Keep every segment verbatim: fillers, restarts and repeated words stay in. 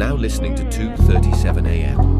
are now listening to two thirty-seven A M.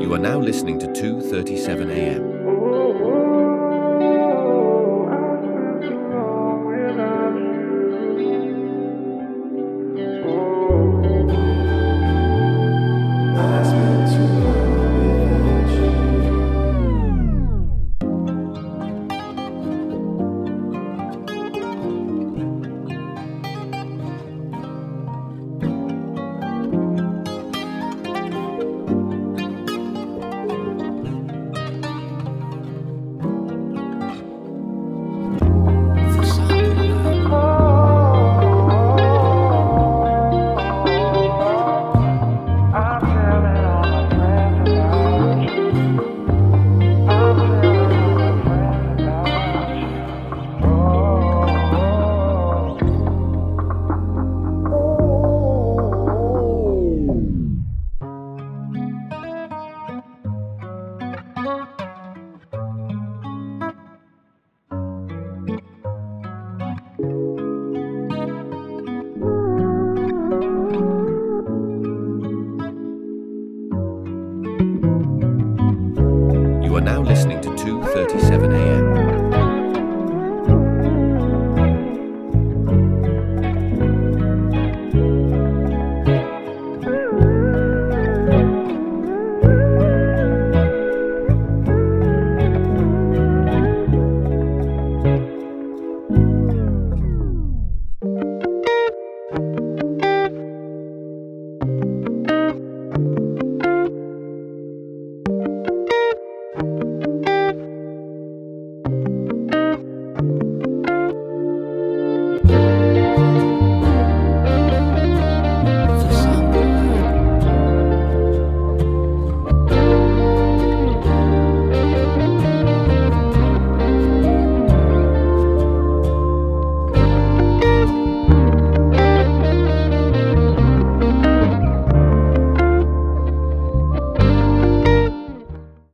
You are now listening to two thirty-seven A M.